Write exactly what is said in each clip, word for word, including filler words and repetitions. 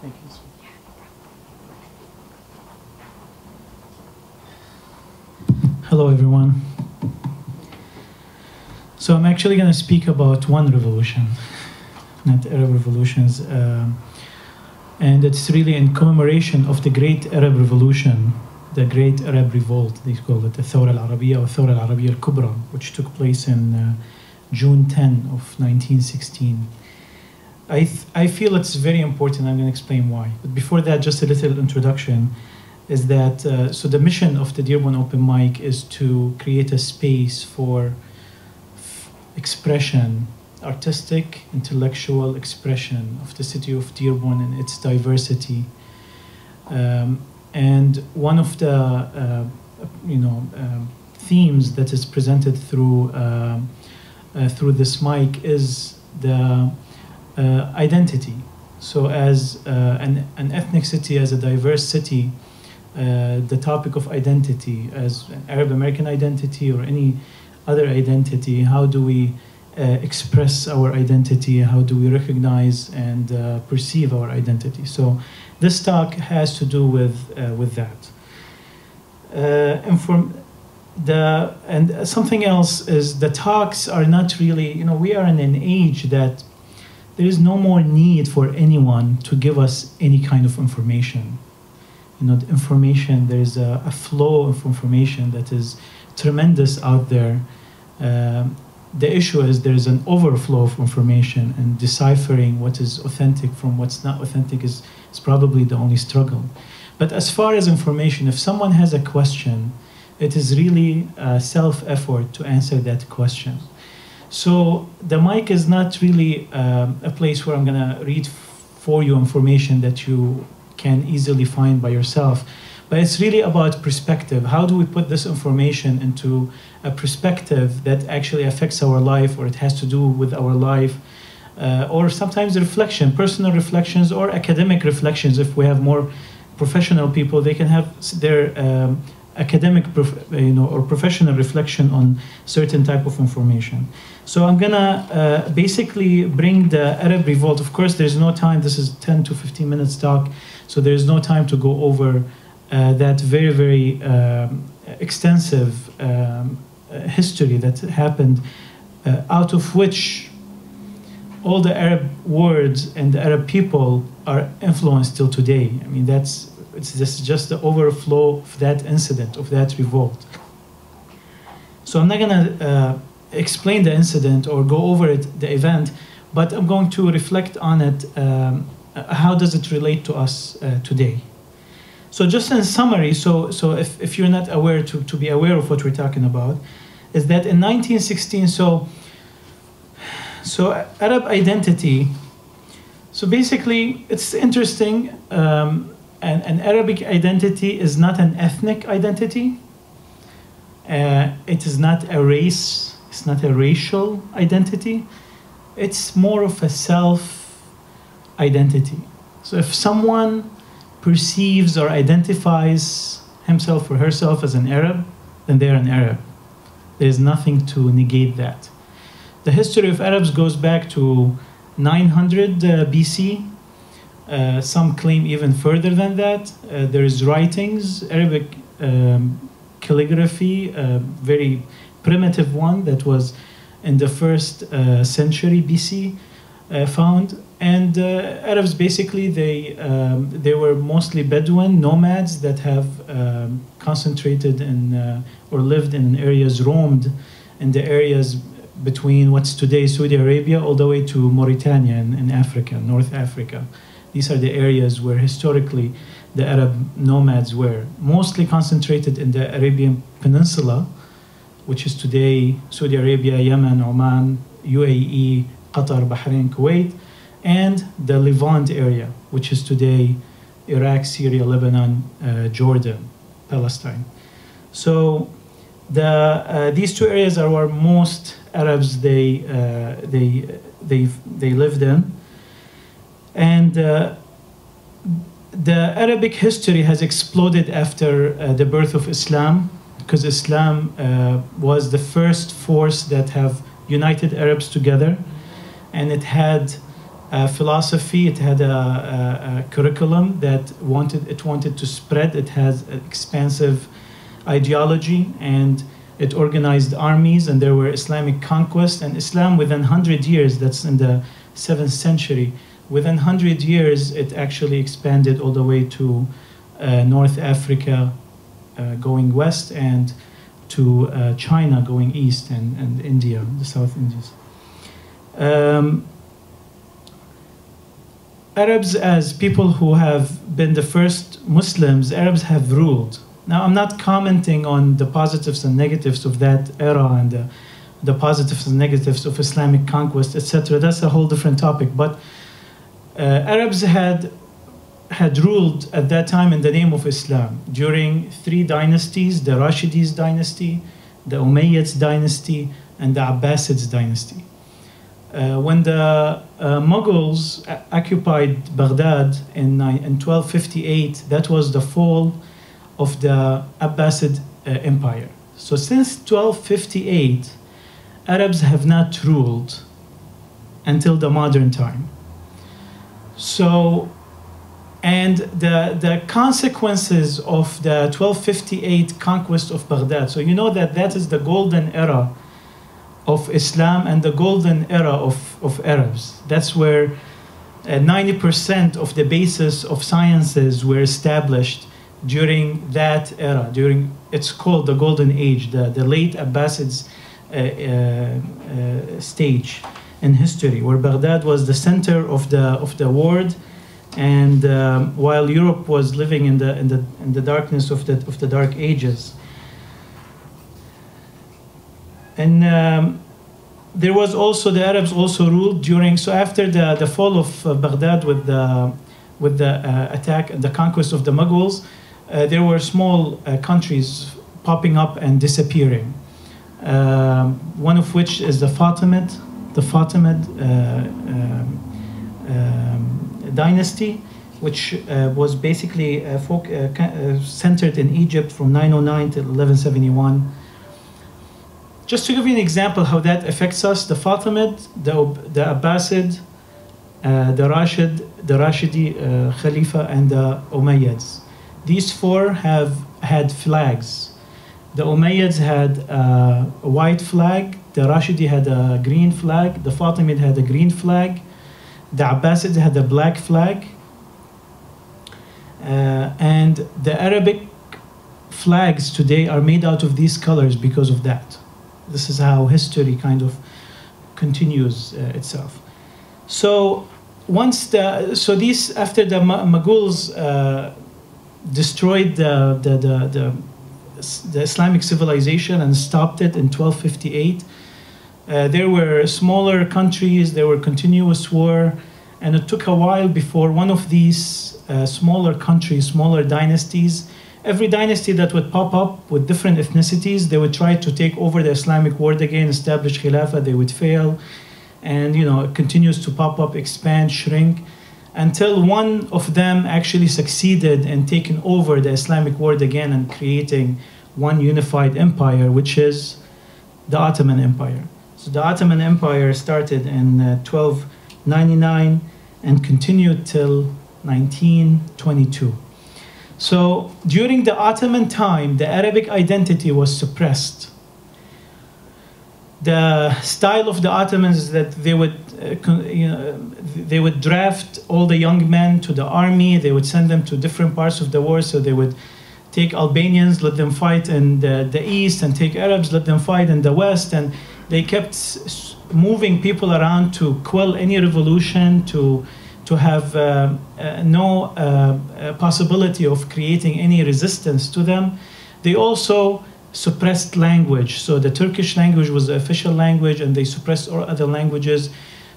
Thank you, sir. Yeah, no problem. Hello, everyone. So I'm actually going to speak about one revolution, not Arab revolutions. Uh, and it's really in commemoration of the Great Arab Revolution, the Great Arab Revolt, they call it, the Thawra al-Arabiya or Thawra al-Arabiya al-Kubra, which took place in uh, June tenth of nineteen sixteen. I, th I feel it's very important. I'm going to explain why. But before that, just a little introduction, is that, uh, so the mission of the Dearborn Open Mic is to create a space for expression, artistic, intellectual expression of the city of Dearborn and its diversity. Um, and one of the, uh, you know, uh, themes that is presented through, uh, uh, through this mic is the uh, identity. So as uh, an, an ethnic city, as a diverse city, uh, the topic of identity, as an Arab-American identity or any other identity, how do we uh, express our identity? How do we recognize and uh, perceive our identity? So this talk has to do with uh, with that. Uh, and from the and something else is the talks are not really, you know, we are in an age that there is no more need for anyone to give us any kind of information. You know, the information, there is a, a flow of information that is tremendous out there. Um, the issue is there is an overflow of information, and deciphering what is authentic from what's not authentic is, is probably the only struggle. But as far as information, if someone has a question, it is really a self-effort to answer that question. So the mic is not really um, a place where I'm gonna read for you information that you can easily find by yourself. But it's really about perspective. How do we put this information into a perspective that actually affects our life, or it has to do with our life, uh, or sometimes reflection, personal reflections or academic reflections. If we have more professional people, they can have their um, academic you know, or professional reflection on certain type of information. So I'm gonna uh, basically bring the Arab Revolt. Of course, there's no time. This is ten to fifteen minutes talk. So there's no time to go over Uh, that very, very um, extensive um, uh, history that happened, uh, out of which all the Arab words and the Arab people are influenced till today. I mean, that's it's just, just the overflow of that incident, of that revolt. So I'm not going to uh, explain the incident or go over it, the event, but I'm going to reflect on it. Um, how does it relate to us uh, today? So just in summary, so, so if, if you're not aware, to, to be aware of what we're talking about, is that in nineteen sixteen, so, so Arab identity, so basically it's interesting, um, and, and Arabic identity is not an ethnic identity, uh, it is not a race, it's not a racial identity, it's more of a self-identity. So if someone perceives or identifies himself or herself as an Arab, then they are an Arab. There is nothing to negate that. The history of Arabs goes back to nine hundred uh, B C. Uh, some claim even further than that. Uh, there is writings, Arabic um, calligraphy, a very primitive one that was in the first uh, century B C uh, found. And uh, Arabs basically, they, um, they were mostly Bedouin nomads that have um, concentrated in, uh, or lived in areas, roamed in the areas between what's today Saudi Arabia all the way to Mauritania in, in Africa, North Africa. These are the areas where historically the Arab nomads were, mostly concentrated in the Arabian Peninsula, which is today Saudi Arabia, Yemen, Oman, U A E, Qatar, Bahrain, Kuwait, and the Levant area, which is today Iraq, Syria, Lebanon, uh, Jordan, Palestine. So the, uh, these two areas are where most Arabs they, uh, they, they, they lived in. And uh, the Arabic history has exploded after uh, the birth of Islam, because Islam uh, was the first force that have united Arabs together, and it had uh, philosophy. It had a, a, a curriculum that wanted it wanted to spread. It has an expansive ideology, and it organized armies, and there were Islamic conquests. And Islam, within one hundred years, that's in the seventh century, within one hundred years, it actually expanded all the way to uh, North Africa, uh, going west, and to uh, China, going east, and, and India, the South Indies. Um, Arabs, as people who have been the first Muslims, Arabs have ruled. Now, I'm not commenting on the positives and negatives of that era and the, the positives and negatives of Islamic conquest, et cetera. That's a whole different topic. But uh, Arabs had, had ruled at that time in the name of Islam during three dynasties: the Rashidi's dynasty, the Umayyad's dynasty, and the Abbasid's dynasty. Uh, when the uh, Mughals occupied Baghdad in, in twelve fifty-eight, that was the fall of the Abbasid uh, Empire. So since twelve fifty-eight, Arabs have not ruled until the modern time. So, and the, the consequences of the twelve fifty-eight conquest of Baghdad, so you know that that is the golden era of Islam and the golden era of, of Arabs. That's where ninety percent uh, of the basis of sciences were established during that era. During, it's called the Golden Age, the, the late Abbasids uh, uh, uh, stage in history, where Baghdad was the center of the of the world, and um, while Europe was living in the in the in the darkness of the of the Dark Ages. And um, there was also, the Arabs also ruled during, so after the the fall of uh, Baghdad with the with the uh, attack and the conquest of the Mughals, Uh, there were small uh, countries popping up and disappearing. Uh, one of which is the Fatimid, the Fatimid uh, uh, uh, dynasty, which uh, was basically uh, folk, uh, uh, centered in Egypt from nine oh nine to eleven seventy-one. Just to give you an example how that affects us, the Fatimid, the, the Abbasid, uh, the Rashid, the Rashidi, uh, Khalifa, and the Umayyads. These four have had flags. The Umayyads had uh, a white flag, the Rashidi had a green flag, the Fatimid had a green flag, the Abbasid had a black flag, uh, and the Arabic flags today are made out of these colors because of that. This is how history kind of continues uh, itself. So once the, so these, after the Mughals uh, destroyed the, the, the, the, the Islamic civilization and stopped it in twelve fifty-eight. Uh, there were smaller countries, there were continuous war, and it took a while before one of these uh, smaller countries, smaller dynasties, every dynasty that would pop up with different ethnicities, they would try to take over the Islamic world again, establish Khilafa, they would fail. And you know, it continues to pop up, expand, shrink, until one of them actually succeeded in taking over the Islamic world again and creating one unified empire, which is the Ottoman Empire. So the Ottoman Empire started in uh, twelve ninety-nine and continued till nineteen twenty-two. So during the Ottoman time, the Arabic identity was suppressed. The style of the Ottomans is that they would, uh, you know, they would draft all the young men to the army. They would send them to different parts of the war. So they would take Albanians, let them fight in the, the east, and take Arabs, let them fight in the west. And they kept s moving people around to quell any revolution, to to have uh, uh, no uh, possibility of creating any resistance to them. They also suppressed language. So the Turkish language was the official language, and they suppressed all other languages.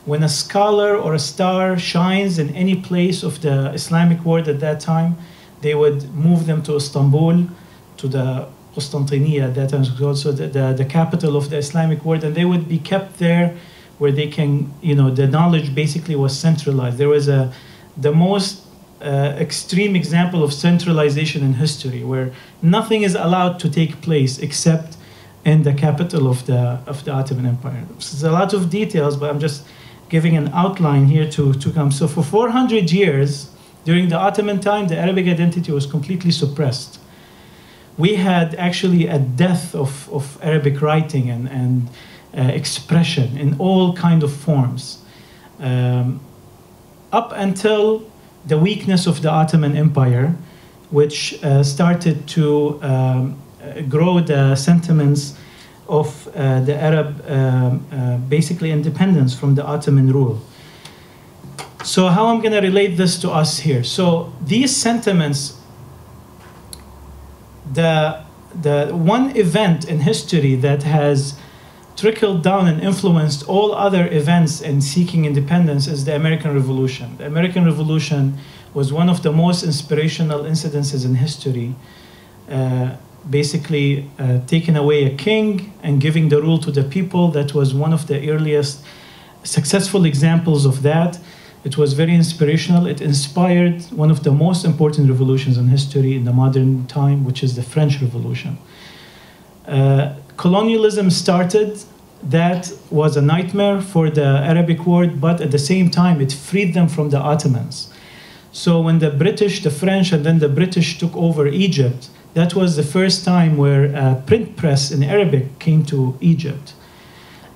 When a scholar or a star shines in any place of the Islamic world at that time, they would move them to Istanbul, to the Constantinia at that time, also the, the, the capital of the Islamic world, and they would be kept there where they can, you know, the knowledge basically was centralized. There was a, the most Uh, extreme example of centralization in history, where nothing is allowed to take place except in the capital of the of the Ottoman Empire. There's a lot of details, but I'm just giving an outline here to, to come. So for four hundred years, during the Ottoman time, the Arabic identity was completely suppressed. We had actually a death of, of Arabic writing and, and uh, expression in all kind of forms, um, up until the weakness of the Ottoman Empire, which uh, started to um, grow the sentiments of uh, the Arab, um, uh, basically independence from the Ottoman rule. So how I'm gonna relate this to us here. So these sentiments, the, the one event in history that has trickled down and influenced all other events in seeking independence is the American Revolution. The American Revolution was one of the most inspirational incidences in history, uh, basically uh, taking away a king and giving the rule to the people. That was one of the earliest successful examples of that. It was very inspirational. It inspired one of the most important revolutions in history in the modern time, which is the French Revolution. Uh, colonialism started. That was a nightmare for the Arabic world, but at the same time, it freed them from the Ottomans. So when the British, the French, and then the British took over Egypt, that was the first time where a print press in Arabic came to Egypt.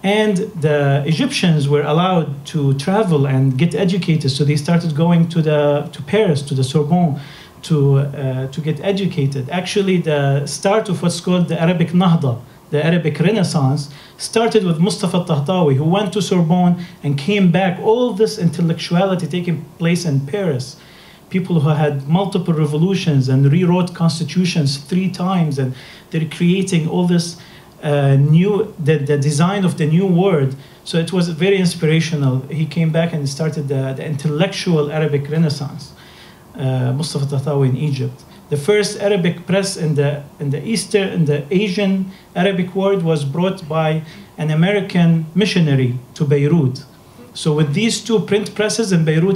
And the Egyptians were allowed to travel and get educated, so they started going to, the, to Paris, to the Sorbonne, to, uh, to get educated. Actually, the start of what's called the Arabic Nahda, the Arabic Renaissance, started with Mustafa al-Tahtawi, who went to Sorbonne and came back. All this intellectuality taking place in Paris. People who had multiple revolutions and rewrote constitutions three times, and they're creating all this Uh, new the, the design of the new world. So it was very inspirational. He came back and started the, the intellectual Arabic Renaissance, uh, Mustafa al-Tahtawi in Egypt. The first Arabic press in the in the Eastern in the Asian Arabic world was brought by an American missionary to Beirut. So with these two print presses in Beirut